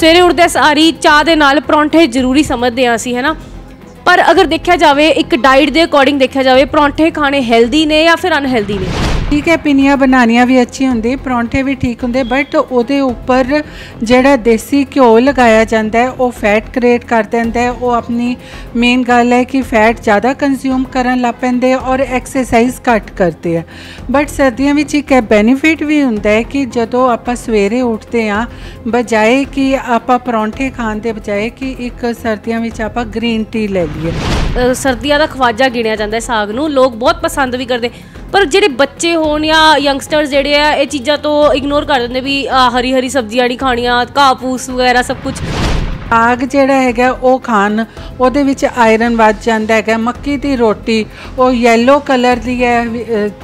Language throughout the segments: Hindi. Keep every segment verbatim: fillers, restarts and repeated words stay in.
सवेरे उठदे सारी चाह दे नाल परौंठे जरूरी समझते हैं असीं, है ना। पर अगर देखा जाए एक डाइट के अकॉर्डिंग देखा जाए परौंठे खाने हेल्दी ने या फिर अनहेल्दी ने? ठीक है, पिनिया बनानिया भी अच्छी होंगी, परौंठे भी ठीक होंगे, बट वो उपर जोड़ा देसी घ्यो लगाया जाता है वो फैट क्रिएट कर देता है। वो अपनी मेन गल है कि फैट ज़्यादा कंज्यूम कर लग पेंदे और एक्सरसाइज घट करते हैं। बट सर्दियों में एक बैनीफिट भी होंगे कि जो आप सवेरे उठते हाँ बजाय कि आप परौंठे खाने के बजाय कि एक सर्दियों में आप ग्रीन टी ले लीए। सर्दियों का खवाजा गिणिया जाता है साग नूं, लोग बहुत पसंद भी करते, पर जिहड़े बच्चे होण या यंगस्टर्स जिहड़े आ ये चीज़ां तो इग्नोर कर देंदे भी हरी हरी सब्जियां नहीं खाणियां, घाह फूस वगैरह सब कुछ। साग जिहड़ा हैगा वो खान उहदे विच आयरन वध जांदा हैगा। मक्की दी रोटी वो येलो कलर दी है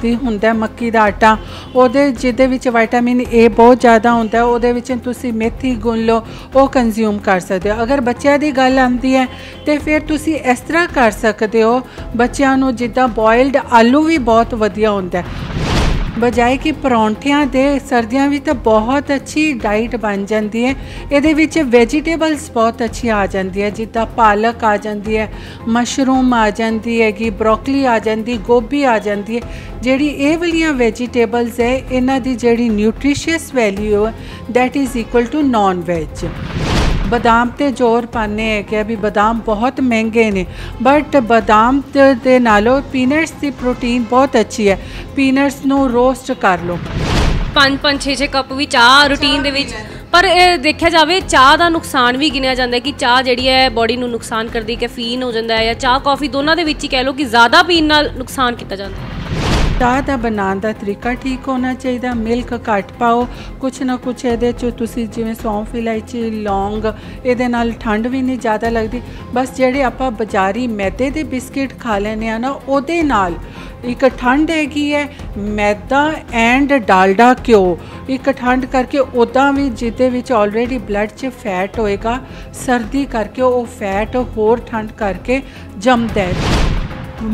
दी हुंदा मक्की दा आटा, उहदे जिहदे विच विटामिन ए बहुत ज़्यादा हुंदा, उहदे विच तुसीं मेथी गुन लो वो कंज्यूम कर सकते हो। अगर बच्चों की गल आती है तो फिर तुसीं इस तरह कर सकते हो बच्चों नूं जिद्दां बॉयल्ड आलू भी बहुत वधिया हुंदा बजाय कि परौंठियां दे। सर्दियां भी तो बहुत अच्छी डाइट बन जाती है, ये विच वेजिटेबल्स बहुत अच्छी आ जाती है, जिदा पालक आ जाती है, मशरूम आ जाती हैगी, ब्रोकली आ जाती, गोभी आ जाती है। जिहड़ी ये वाली वेजिटेबल्स है इन्हां दी जिहड़ी न्यूट्रिशियस वैल्यू है that is equal to non veg. बादाम ते जोर पाने है कि अभी बादाम बहुत महंगे ने, बट बादाम दे नालों पीनट्स की प्रोटीन बहुत अच्छी है। पीनट्स नू रोस्ट कर लो पाँच पाँच छे छे कप भी चाह रूटीन दे विच। पर देखा जाए चाह का नुकसान भी गिनिया जाता है कि चाह जिहड़ी है बॉडी नू नुकसान करती, कैफीन हो जाता है या चाह कॉफ़ी दोनों के विच ही कह लो कि ज़्यादा पीन नाल नुकसान किया जाता है। चाह का बनाने का तरीका ठीक होना चाहिए, मिल्क घट पाओ, कुछ ना कुछ ये जिमें सौंफ इलायची लौंग ये ठंड भी नहीं ज़्यादा लगती। बस जेडे आप बाजारी मैदे के बिस्किट खा लें ना वो एक ठंड हैगी है, मैदा एंड डालडा घ्यो एक ठंड करके उदा भी जिदे विच ऑलरेडी ब्लड च फैट होएगा, सर्दी करके वो फैट होर ठंड करके जमदा है।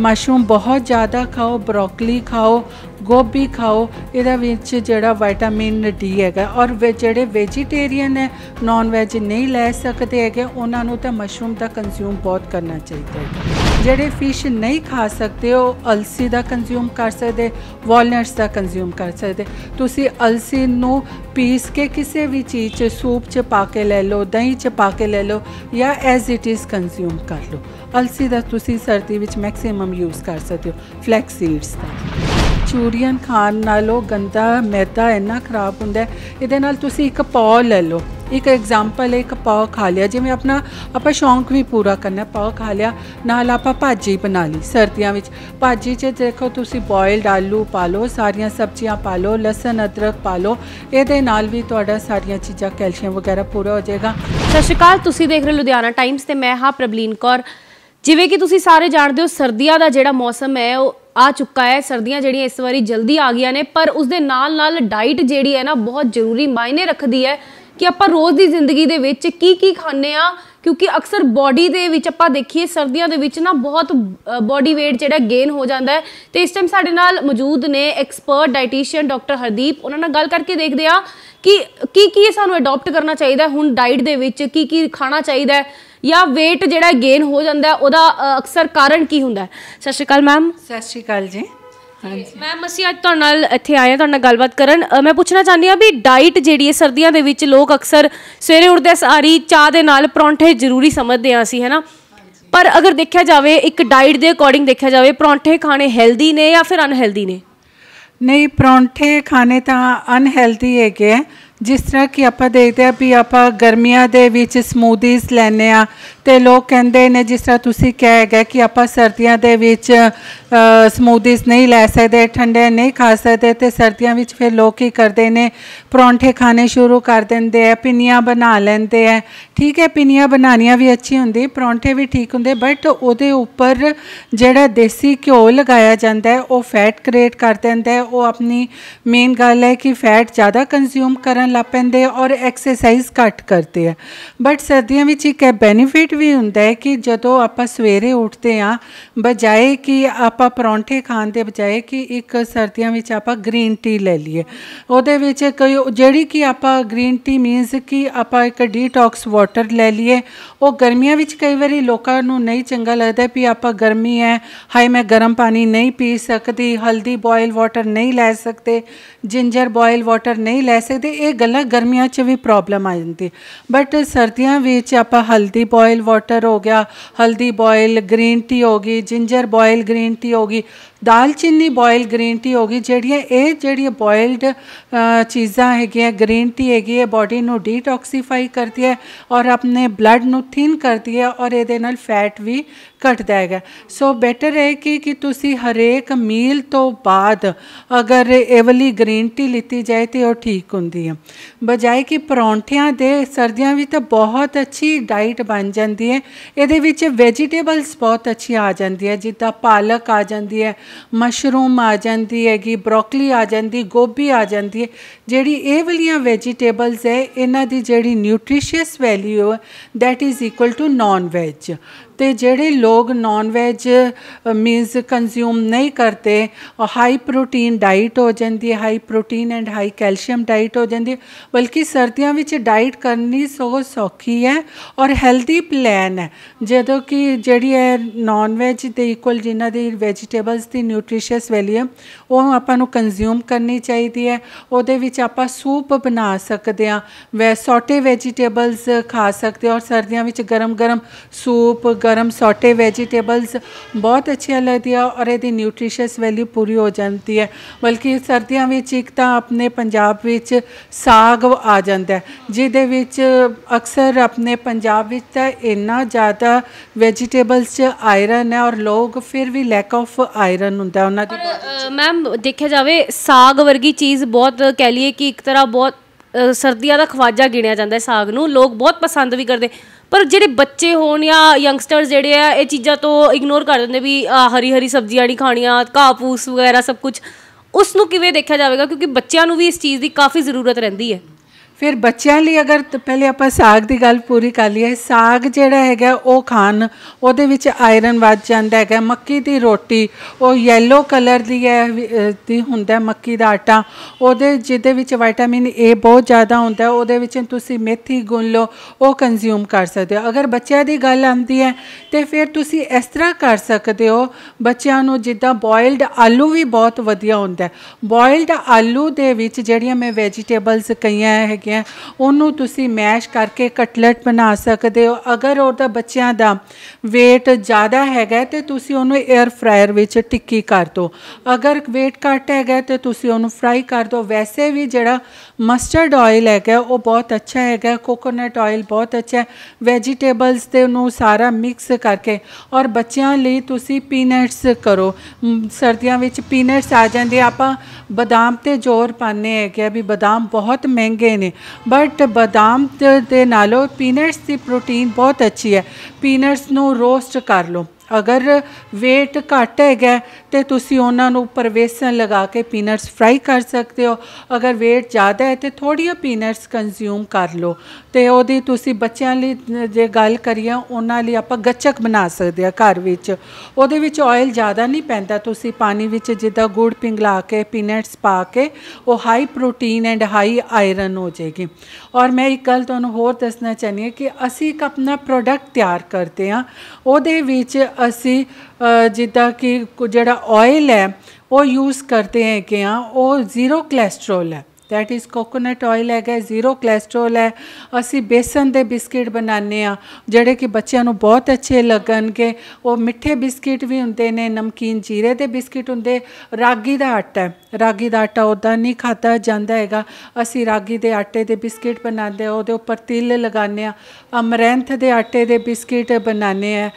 मशरूम बहुत ज़्यादा खाओ, ब्रोकली खाओ, गोभी खाओ, इहदे विच जिहड़ा विटामिन डी हैगा। और वे जिहड़े वेजीटेरियन है नॉन वेज नहीं लै सकते हैगे उन्हां नूं तां मशरूम दा कंज्यूम बहुत करना चाहिए है। जिहड़े फिश नहीं खा सकते वो अलसी दा कंज्यूम कर सकते, वॉलनट्स दा कंज्यूम कर सकते। तुसीं अलसी नूं पीस के किसी भी चीज़ सूप च पा के लै लो, दही च पा के लै लो या एज इट इज़ कंज्यूम कर लो। अलसी दा तुसीं सर्दी विच मैक्सीमम यूज़ कर सकते हो। फ्लैक्स सीड्स दा मंचूरियन खाण नालों गंदा मैदा इन्ना खराब होंदा है। इहदे नाल तुसीं एक पाव ले लो, एक एग्जाम्पल एक पाव खा लिया, जिवें अपना आपां शौंक भी पूरा करना पाव खा लिया, नाल आपां भाजी बना ली। सर्दियां विच भाजी च देखो तुसीं बॉयल्ड आलू पा लो, सारियां सब्जियां पा लो, लसन अदरक पा लो, इहदे नाल भी तुहाडा सारियां चीज़ां कैल्शियम वगैरह पूरा हो जाएगा। सत श्री अकाल, तुसीं देख रहे लुधियाना टाइम्स ते मैं हाँ प्रबलीन कौर। जिवें कि तुसीं सारे जानदे हो सर्दियां दा जिहड़ा मौसम है ओह आ चुका है, सर्दियां जिहड़ियां इस बारी जल्दी आ गई ने, पर उसके नाल नाल डाइट जिहड़ी है ना बहुत जरूरी मायने रखती है कि आप रोज़ की जिंदगी दे विच की की खाने आ, क्योंकि अक्सर बॉडी दे विच आपां देखिए सर्दियां दे विच ना बहुत बॉडी वेट जिहड़ा गेन हो जाता है। तो इस टाइम साडे नाल मौजूद ने एक्सपर्ट डाइटिशियन डॉक्टर हरदीप, उन्हां नाल गल करके देखदे आ कि की की सानूं अडॉप्ट करना चाहिए हुण डाइट दे विच, की की खाना चाहिए है या वेट जिहड़ा गेन हो जाता है उहदा अक्सर कारण की हुंदा है। सत श्री अकाल मैम। सत श्री अकाल जी। हाँ जी मैम, असीं अज तुहाडे नाल इत्थे आए तुहाडे नाल गलबात करन। मैं पुछना चाहनी आ भी डाइट जिहड़ी है सर्दियां दे विच लोग अक्सर सवेरे उठदे सारी चाह दे नाल परौंठे जरूरी समझदे आ असीं, है ना। पर अगर देखा जाए एक डाइट दे अकॉर्डिंग देखा जाए परौंठे खाने हेल्दी ने या फिर अनहेल्दी ने? नहीं, परौंठे खाने तो अनहेल्दी हैगे, जिस तरह कि आप देखते हैं भी आप गर्मियों के विच स्मूदीज लैने आ ते लोग कहते हैं जिस तरह तुसी कह गए कि आप सर्दियों के विच स्मूदीज नहीं लै सकते, ठंडे नहीं खा सकते, तो सर्दियों में फिर लोग की करते हैं परौंठे खाने शुरू कर देंगे है, पिनिया बना लेंदे है। ठीक है, पिनिया बनानिया भी अच्छी होंगी, परौंठे भी ठीक होंगे, बट उहदे उपर जिहड़ा देसी घ्यो लगाया जाता है वो फैट क्रिएट कर देता है। वो अपनी मेन गल है कि फैट ज़्यादा कंज्यूम कर लग पेंदे और एक्सरसाइज घट करते हैं। बट सर्दियों में एक बैनीफिट बेनिफिट भी हुंदा है कि जदों आपां सवेरे उठदे आ बजाए कि आपां परौंठे खाण दे बजाए कि एक सर्दियां विच आपां ग्रीन टी ले लीए। उहदे विच कोई जिहड़ी कि आपां ग्रीन टी मीनस कि आपां एक डिटॉक्स वाटर ले लीए। उह गर्मियां विच कई वारी लोकां नूं नहीं चंगा लगदा भी आपां गर्मी है हाय मैं गर्म पानी नहीं पी सकदी, हल्दी बॉयल वाटर नहीं लै सकदे, जिंजर बॉयल वाटर नहीं लै सकदे, इह गल्लां गर्मियां च भी प्रॉब्लम आ जांदी। बट सर्दियां विच आपां हल्दी बॉयल वाटर हो गया, हल्दी बॉयल ग्रीन टी होगी, जिंजर बॉयल ग्रीन टी होगी, दालचीनी बॉयल ग्रीन टी होगी, जिहड़ियां इह जिहड़ियां बॉयल्ड चीज़ां हैगियां ग्रीन टी हैगी है बॉडी नूं डिटॉक्सीफाई करती है और अपने ब्लड नूं थिन करती है और इहदे नाल फैट भी घटदा हैगा। सो बेटर है कि कि तुसी हरेक मील तो बाद अगर एवली ग्रीन टी लीती जाए तो वह ठीक हुंदी है बजाय कि परौंठियां दे। सर्दियां भी तो बहुत अच्छी डाइट बन जाती है, इहदे विच वेजिटेबल्स बहुत अच्छी आ जाती है, जिद्दां पालक आ जाती है, मशरूम आ जाती हैगी, ब्रोकली आ जाती, गोभी आ जाती है। जिहड़ी इह वालियां वेजिटेबल्स है इन्हां दी जिहड़ी न्यूट्रीशियस वैल्यू है that is equal to non veg. तो जेडे लोग नॉन वेज मीन्स कंज्यूम नहीं करते और हाई प्रोटीन डाइट हो जाती है, high protein and high calcium diet हो जाती है, बल्कि सर्दियों में डाइट करनी सगों सौखी है और हैल्दी प्लान है। जो कि जी नॉन वेज के इक्वल जिन्हों की वैजिटेबल्स की न्यूट्रीशियस वैल्यू वह आपू कंज्यूम करनी चाहिए है। वो आप सूप बना सकते हैं, वै सौटे वेजिटेबल्स खा सकते और सर्दियों में गर्म गर्म सूप गर्म सौटे वेजिटेबल्स बहुत अच्छी लगती है और ये न्यूट्रीशियस वैल्यू पूरी हो जाती है। बल्कि सर्दियों में एक तो अपने पंजाब विच साग आ जाता है, जिदे विच अक्सर अपने पंजाब विच तां इन्ना ज़्यादा वेजिटेबल्स आयरन है और लोग फिर भी लैक ऑफ आयरन हुंदा उन्हां दी। मैम देखा जाए साग वर्गी चीज़ बहुत कह लीए कि एक तरह बहुत सर्दियों का खवाजा गिणिया जाता है, साग नूं लोग बहुत पसंद भी करते, पर जिहड़े बच्चे होण या यंगस्टर्स जिहड़े आ इह चीज़ां तो इग्नोर कर दिंदे भी हरी हरी सब्जियां नहीं खाणियां, घाह फूस वगैरह सब कुछ। उसनूं किवें देखा जाएगा क्योंकि बच्चों नूं भी इस चीज़ की काफ़ी ज़रूरत रहंदी है। फिर बच्चों लिए अगर पहले आप साग की गल पूरी कर लीए, साग जोड़ा है वह खान वो आयरन वध जाता है। मक्की की रोटी वो येलो कलर की है दी हुंदा मक्की का आटा, वो जिदे विच वाइटामिन ए बहुत ज़्यादा होंदा, वो तुसी मेथी गुन लो वो कंज्यूम कर सकते हो। अगर बच्चों की गल आती है तो फिर तुसी इस तरह कर सकते हो, बच्चों नूं जिद्दां बॉयल्ड आलू भी बहुत वधिया होंदा, बॉयल्ड आलू दे विच जिहड़ियां मैं वेजिटेबल्स कई है उन्हों तुसी मैश करके कटलेट बना सकते हो। अगर उहदा बच्चों का वेट ज़्यादा हैगा तो तुसी उन्हों एयर फ्रायर विच टिक्की कर दो, अगर वेट घट हैगा तो तुसी उन्हों फ्राई कर दो। वैसे भी जिहड़ा मस्टर्ड ऑयल हैगा वो बहुत अच्छा हैगा, कोकोनट ऑयल बहुत अच्छा है, वेजिटेबल्स ते उन्हों सारा मिक्स करके। और बच्चों लई तुसी पीनट्स करो, सर्दियों में पीनट्स आ जाते, आपां बादाम ते जोर पाने हैगे भी बादाम बहुत महंगे ने, बट बादाम दे नालों पीनट्स की प्रोटीन बहुत अच्छी है। पीनट्स नू रोस्ट कर लो, अगर वेट घट है तो तुसी उन्होंने उपर बेसन लगा के पीनट्स फ्राई कर सकते हो। अगर वेट ज़्यादा है तो थोड़िया पीनट्स कंज्यूम कर लो। तो वो तुसी बच्चों लिए जे गल करिए उन्होंने लिए आप गच्चक बना सकते हैं घर विच, उहदे विच ऑयल ज़्यादा नहीं पैंदा, तुसी पानी विच जिद्दां गुड़ पिघला के पीनट्स पा के वो high protein and high iron हो जाएगी। और मैं एक गल तुहानूं होर दसना चाहनी है कि असी एक अपना प्रोडक्ट तैयार करते हैं, उहदे विच असी जिद्दां कि जिहड़ा ऑयल है वो यूज़ करते हैं कि हाँ वो जीरो कोलेस्ट्रॉल है, दैट इज़ कोकोनट ऑयल है, जीरो कोलेस्ट्रॉल है। असी बेसन के बिस्किट बनाने आ जिहड़े कि बच्चों नूं बहुत अच्छे लगणगे, वो मिठे बिस्किट भी हुंदे ने, नमकीन जीरे के बिस्किट हुंदे। रागी का आटा है, रागी का आटा उदां नहीं खाता जाता हैगा, असी रागी के आटे के बिस्किट बनाते, उहदे उपर तिल लगाने, अमरैंथ के आटे के बिस्किट बनाने हैं,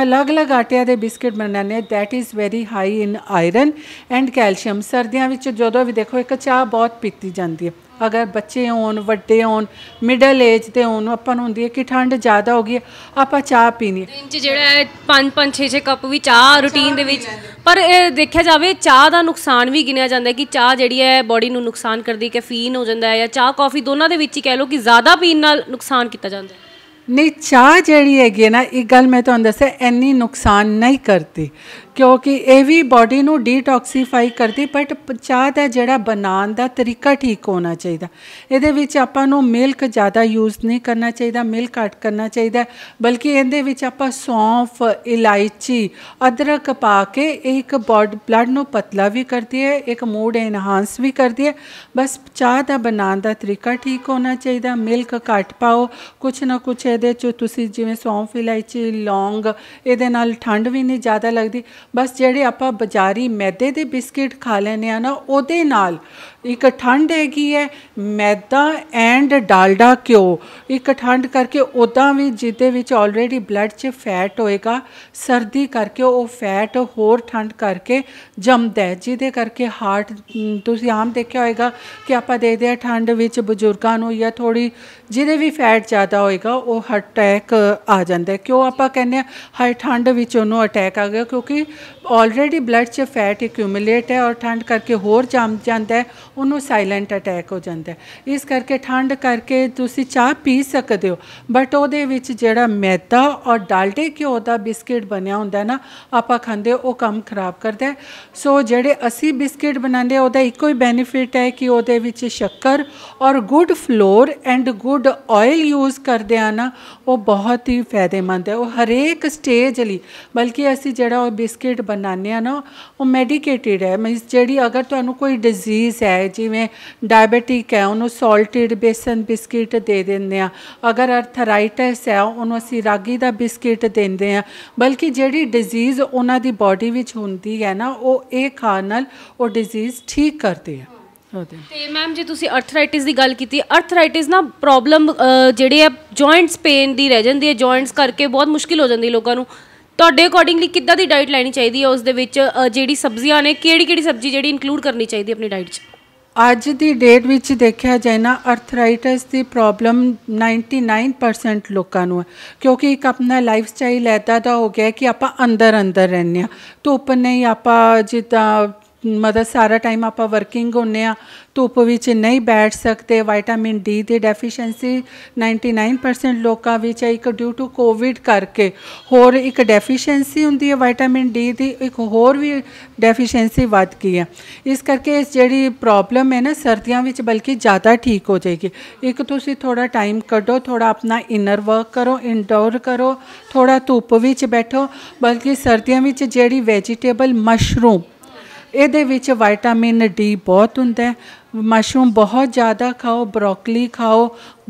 अलग अलग आटिया के बिस्किट बनाने, that is very high in iron and calcium. सर्दियों में जो भी देखो एक चाह बहुत पीती जाती है, अगर बच्चे होन वड्डे होन मिडल एज के होन अपन होंदी है कि ठंड ज़्यादा हो गई है आप चाह पीनी है, जेड़ा है पाँच पाँच छे छे कप भी चाह रूटीन दे विच। पर देखा जाए चाह का नुकसान भी गिनिया जाता है कि चाह जेड़ी है बॉडी नूं नुकसान करती, कैफीन हो जाता है या चाह कॉफ़ी दोनों के विच ही कह लो कि ज़्यादा पीन नाल नुकसान किया जाता है। नहीं चाह जी हैगी ना इस गल मैं तुहानू दस्सिया इन्नी नुकसान नहीं करती क्योंकि यह भी बॉडी नू डिटॉक्सीफाई करती बट चाह का जोड़ा बनाने का तरीका ठीक होना चाहिए। ये विच आपां नू मिल्क ज़्यादा यूज़ नहीं करना चाहिए, मिल्क घट करना चाहिए, बल्कि इहदे विच आपां सौंफ इलायची अदरक पा के एक बॉड ब्लड नू पतला भी करती है, एक मूड एनहांस भी करती है। बस चाह का बनाने का तरीका ठीक होना चाहिए, मिल्क घट पाओ, कुछ ना कुछ ये जिमें सौंफ इलायची लौंग ये नाल ठंड भी नहीं ज़्यादा लगती। बस जेडे आपां बाजारी मैदे के बिस्किट खा लैने ना उहदे नाल एक ठंड हैगी है, मैदा एंड डालडा घ्यो एक ठंड करके उदा भी जिदे विच ऑलरेडी ब्लड च फैट होएगा, सर्दी करके वो फैट होर ठंड करके जमदा है, जिदे करके हार्ट तुसीं आम देखिया होएगा कि आपां देखदे आ ठंड विच बजुर्गां नूं या थोड़ी जिदे भी फैट ज़्यादा होएगा वो हार्ट अटैक आ जाता है। क्यों आपां कहने आ हाई ठंड विच उहनूं अटैक आ गया, क्योंकि ऑलरेडी ब्लड च फैट एक्यूमुलेट है और ठंड करके होर जम जाता है, उन्हों साइलेंट अटैक हो जाता है। इस करके ठंड करके तुसी चाह पी सकते हो बट उहदे विच जिहड़ा मैदा और डालडे घ्यो दा बिस्किट बनिया हुंदा ना आपां खांदे वो कम खराब करता है। सो जिहड़े असी बिस्किट बनाते उहदा इक्को ही बेनीफिट है कि उहदे विच शक्कर और good flour and good oil use करते हैं ना वो बहुत ही फायदेमंद है। वो हरेक स्टेज लई बल्कि असी जिहड़ा बिस्किट बनाने ना वो मेडिकेटिड है, मीनस जिहड़ी अगर तुहानूं कोई डिजीज़ है जिमें डायबेटिक है उन्होंने सॉल्टिड बेसन बिस्किट दे दें, अगर अर्थराइटिस है उन्होंने असी रागी का बिस्किट देंगे हैं, बल्कि जी डिजीज़ उन्होंने बॉडी में होंगी है ना वो ये खाने नाल वो डिजीज़ ठीक करते हैं। मैम जी तुसी अर्थराइटिस की गल की, अर्थराइटिस ना प्रॉब्लम जेडे जॉइंट्स पेन की रह जाती है, जॉइंट्स करके बहुत मुश्किल हो जाती है लोगों को। ਤੁਹਾਡੇ ਅਕੋਰਡਿੰਗਲੀ ਕਿੱਦਾਂ ਦੀ ਡਾਈਟ ਲੈਣੀ ਚਾਹੀਦੀ ਹੈ, ਉਸ ਦੇ ਵਿੱਚ ਜਿਹੜੀ ਸਬਜ਼ੀਆਂ ਨੇ ਕਿਹੜੀ ਕਿਹੜੀ ਸਬਜ਼ੀ ਜਿਹੜੀ ਇਨਕਲੂਡ ਕਰਨੀ ਚਾਹੀਦੀ ਆਪਣੀ ਡਾਈਟ 'ਚ? ਅੱਜ ਦੀ ਡੇਟ ਵਿੱਚ ਦੇਖਿਆ ਜਾਏ ਨਾ ਅਰਥਰਾਈਟਸ ਦੀ ਪ੍ਰੋਬਲਮ ਨਾਈਨਟੀ ਨਾਈਨ ਪਰਸੈਂਟ ਲੋਕਾਂ ਨੂੰ ਹੈ, ਕਿਉਂਕਿ ਇੱਕ ਆਪਣਾ ਲਾਈਫ ਸਟਾਈਲ ਇੱਦਾਂ ਦਾ ਹੋ ਗਿਆ ਕਿ ਆਪਾਂ ਅੰਦਰ ਅੰਦਰ ਰਹਿੰਦੇ ਹਾਂ, ਧੁੱਪ ਨਹੀਂ ਆਪਾਂ ਜਿੱਦਾਂ मतलब सारा टाइम आप वर्किंग होने धुप्प विच नहीं बैठ सकते। वाइटामिन डी की डैफिशेंसी नाइनटी नाइन परसेंट लोगों विच एक ड्यू टू कोविड करके होर एक डैफिशेंसी हुंदी है वाइटामिन डी की, एक होर भी डैफिशेंसी वध गई है। इस करके इस जिहड़ी प्रॉब्लम है ना सर्दियां विच बल्कि ज़्यादा ठीक हो जाएगी। एक तुसी थोड़ा टाइम कढो, थोड़ा अपना इनर वर्क करो, इनडोर करो, थोड़ा धुप्प विच बैठो, बल्कि सर्दियां विच जिहड़ी वैजीटेबल मशरूम ਇਹਦੇ ਵਿੱਚ ਵਾਈਟਾਮਿਨ ਡੀ ਬਹੁਤ ਹੁੰਦਾ ਹੈ। मशरूम बहुत ज़्यादा खाओ, ब्रोकली खाओ,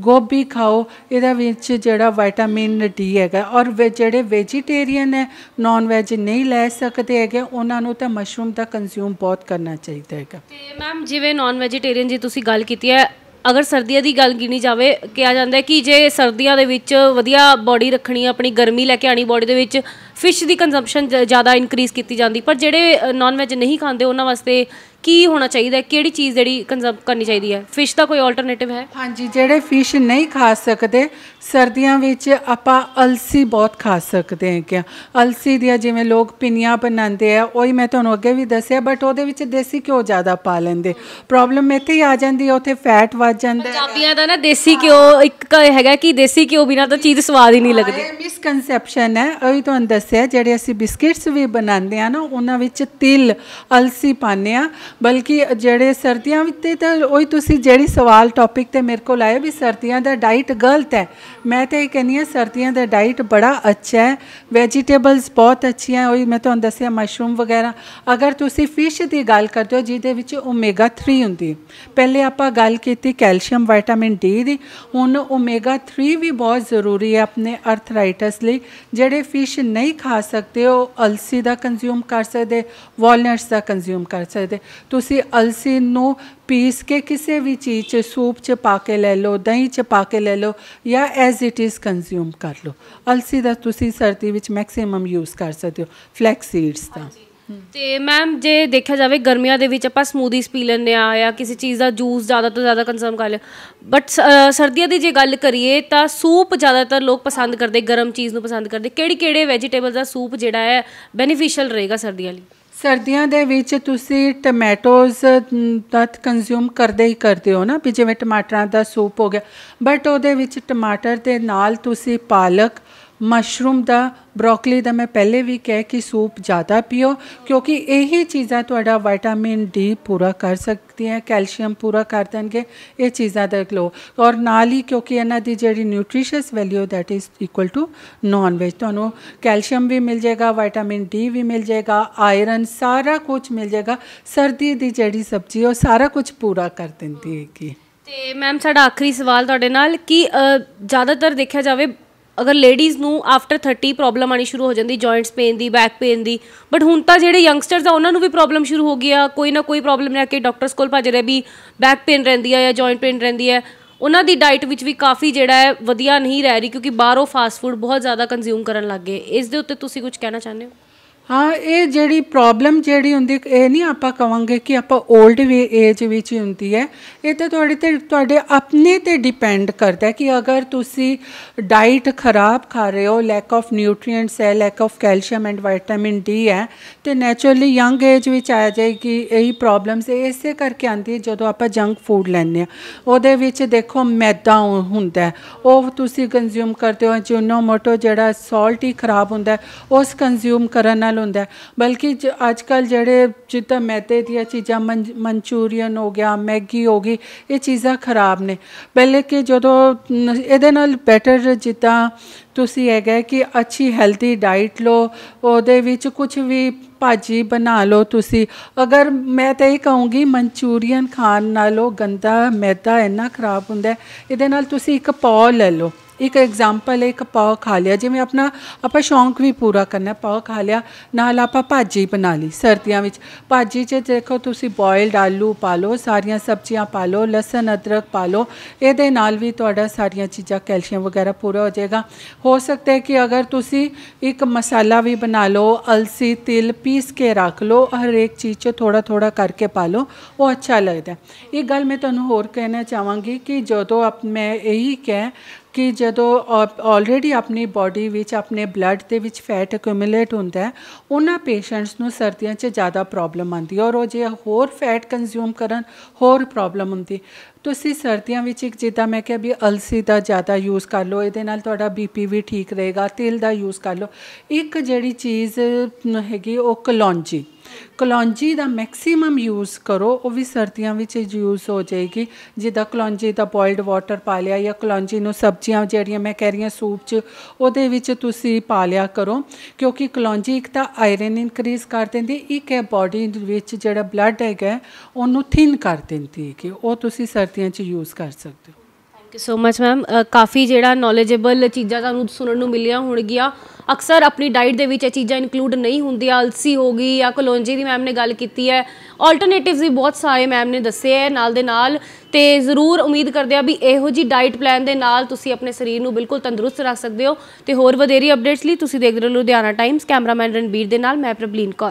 गोभी खाओ, ये जड़ा वाइटामिन डी है। और वे जोड़े वेजीटेरियन है नॉन वेज नहीं लै सकते है उन्होंने तो मशरूम का कंज्यूम बहुत करना चाहिए है। मैम जिवें नॉन वेजीटेरियन जी तुसी गल की है, अगर सर्दियों की गल गिनी जाए कहा जाता है कि जे सर्दियों के विच वधिया बॉडी रखनी अपनी गर्मी लैके आनी बॉडी के विच फिश की कंजम्पशन ज़्यादा इनक्रीज़ की जाती, पर जेडे नॉन वेज नहीं खाते उन्होंने वास्ते की होना चाहिए, केड़ी चीज़ जी कंजम करनी चाहिए है? फिश का कोई ऑल्टरनेटिव है? हाँ जी, जेडे फिश नहीं खा सकते सर्दियों में आपा अलसी बहुत खा सकते हैं। क्या अलसी दिया जिमें लोग पिनिया बनाते हैं वही मैं तुहानूं अगे भी दसिया, बट वो देसी घ्यो ज़्यादा पा लेंगे, प्रॉब्लम इत्थे ही आ जाती है, उत्थे फैट वध जाता है। पंजाबियों दा ना देसी घ्यो एक है कि देसी घ्यो बिना तो चीज़ स्वाद ही नहीं लगती, मिसकनसैप्शन है। वही तुहानूं दसिया जेडे असीं बिस्किट्स भी बनाते हैं ना उन्हां विच तिल अलसी पाने, बल्कि जेडे सर्दियां वही तुसी जेडी सवाल टॉपिक ते मेरे को लाया भी सर्दियां दा डाइट गलत है, मैं तो यही कहनी है सर्दियां दा डाइट बड़ा अच्छा है, वेजिटेबल्स बहुत अच्छी हैं, वही मैं तुहानूं दस्सिया मशरूम वगैरह। अगर तुसी फिश दी गल करदे हो जिहदे विच ओमेगा थ्री हुंदी, पहले आपां गल कीती कैल्शियम वाइटामिन डी दी, हुण ओमेगा थ्री भी बहुत जरूरी है अपने अर्थराइटिस लई। जेडे फिश नहीं खा सकते हो अलसी दा कंज्यूम कर सकदे, वालनट्स दा कंज्यूम कर सकदे। तुसी अलसी नू पीस के किसी भी चीज़ सूप च पा के ले लो, दही च पा के ले लो, या एज इट इज़ कंज्यूम कर लो। अलसी दा तुसी सर्दी विच मैक्सिमम यूज़ कर सकते हो, फ्लैक्स सीड्स दा। ते मैम जे देखा जाए गर्मियों के विच आपां स्मूदीज पी लैंदे आ या किसी चीज़ का जूस ज़्यादा तो ज़्यादा कंज्यूम कर लें, बट सर्दियों की जे गल करिए तां सूप ज़्यादातर लोग पसंद करते, गर्म चीज़ नूं पसंद करते। किहड़े किहड़े वेजिटेबल का सूप जिहड़ा है बेनीफिशियल रहेगा सर्दियों लई? सर्दियों के विच तुसी टमैटोज़ दा कंज्यूम करदे ही करदे हो ना, भी जिवें टमाटरां दा सूप हो गया, बट उहदे विच टमाटर दे नाल तुसी पालक, मशरूम दा, ब्रोकली दा मैं पहले भी कह कि सूप ज़्यादा पियो, क्योंकि यही चीज़ां तुहाडा विटामिन डी पूरा कर सकती हैं, कैल्शियम पूरा कर देंगे ये चीज़ां दे लो, और नाल ही क्योंकि इन्हां दी जिहड़ी nutritious value that is equal to non veg, तुहानूं कैल्शियम भी मिल जाएगा, विटामिन डी भी मिल जाएगा, आयरन सारा कुछ मिल जाएगा। सर्दी दी जिहड़ी सब्जी वो सारा कुछ पूरा कर दिंदी हैगी। ते मैम साडा आखिरी सवाल तुहाडे नाल कि ज़्यादातर देखा जाए अगर लेडीज़ नू आफ्टर थर्टी प्रॉब्लम आनी शुरू हो जाती, जॉइंट्स पेन की, बैक पेन की, बट हुण तां जिहड़े यंगस्टर्स आ उन्हां नू भी प्रॉब्लम शुरू हो गई है, कोई ना कोई प्रॉब्लम लै के डॉक्टर्स कोल भज रहे, भी बैक पेन रहिंदी है या जॉइंट पेन रहिंदी है, उन्हां दी डाइट विच भी काफ़ी जिहड़ा है वधिया नहीं रह रही क्योंकि बाहरों फास्ट फूड बहुत ज़्यादा कंज्यूम करन लग गए। इस दे उत्ते तुसीं कुछ कहना चाहुंदे हो? हाँ, ये जी प्रॉब्लम जी होंगी ये नहीं आप कहेंगे कि आप ओल्ड वे एज में ही होंगी है, ये तो थोड़े ते थोड़े अपने ते डिपेंड करता है कि अगर तुम डाइट खराब खा रहे हो, लैक ऑफ न्यूट्रिएंट्स है, lack of calcium and vitamin D है, तो नैचुरली यंग एज में आ जाएगी यही प्रॉब्लम्स। इस करके आती है जो आप जंक फूड लें वो देखो मैदा होंगे वो तुम कंज्यूम करते हो, अजीनोमोटो जो सॉल्ट ही खराब होंगे उस कंज्यूम करने होंदा है, बल्कि आजकल जड़े जिद्दां मैदे दी चीज़ा मन मंचूरियन हो गया, मैगी हो गई, ये चीज़ा खराब ने, बल्कि जो इहदे नाल बैटर जिद्दां तुसी है कि अच्छी हेल्दी डाइट लो, उहदे विच कुछ भी भाजी बना लो तुसी। अगर मैं तो यही कहूँगी मंचूरियन खाण नालों गंदा मैदा इन्ना खराब होंदा है, इहदे नाल तुसी एक पाव ले लो, एक एग्जाम्पल है, एक पाव खा लिया, जिमें अपना आप शौक भी पूरा करना, पाव खा लिया, नाल आप भाजी बना ली, सर्दियों में भाजी च देखो तुम बॉयल्ड आलू पा लो, सारिया सब्जियां पा लो, लसन अदरक पा लो, ये नाल भी तुहाडा सारिया चीज़ा कैल्शियम वगैरह पूरा हो जाएगा। हो सकता है कि अगर तुसी एक मसाला भी बना लो, अलसी तिल पीस के रख लो, हर एक चीज़ च थोड़ा थोड़ा करके पा लो, वो अच्छा लगता है। ये गल मैं तुहानूं होर कहना चाहांगी कि जो आप मैं यही कह कि जो ऑलरेडी अपनी बॉडी विच अपने ब्लड के विच फैट एक्यूमुलेट होंदा है, उन्हां पेशेंट्स नूं सर्दियों च ज़्यादा प्रॉब्लम आती है, और वो जो होर फैट कंज्यूम करन होर प्रॉब्लम होंदी। तुसी सर्दियों में एक जिदा मैं क्या भी अलसी का ज़्यादा यूज़ कर लो, ये तो बी पी भी ठीक रहेगा, तिल का यूज़ कर लो। एक जड़ी चीज़ हैगी वो कलौंजी, कलौंजी का मैक्सीम यूज़ करो, वो भी सर्दियों में यूज़ हो जाएगी, जिदा कलौंजी का बॉयल्ड वाटर पा लिया, या कलौंजी नूं सब्जियां जिहड़ियां मैं कह रही हूँ सूप च उहदे विच तुसी पा लिया करो, क्योंकि कलौंजी एक तो आयरन इनक्रीज़ कर देंदी, एक है बॉडी विच जिहड़ा ब्लड है उन्होंने थिन कर देंदी है, वो तुसी सर्दियों च यूज़ कर सकते हो। Thank you so much ma'am, काफ़ी जिहड़ा नॉलेजेबल चीज़ां तुहानूं सुणन नूं मिलियां होणगियां। अक्सर अपनी डाइट दे विच चीज़ां इंक्लूड नहीं होंदियां, अलसी हो गई या कलौंजी दी मैम ने गल कीती है, ऑल्टरनेटिव्स भी बहुत सारे मैम ने दस्से है नाल दे नाल, ते जरूर उम्मीद करदे आ भी इहो जी डाइट प्लान दे नाल तुसी अपने शरीर नूं बिल्कुल तंदरुस्त रख सकदे हो। ते होर वधेरी अपडेट्स लई तुसी देखदे रहो लुधियाना टाइम्स। कैमरामैन रणबीर दे नाल मैं प्रबलीन कौर।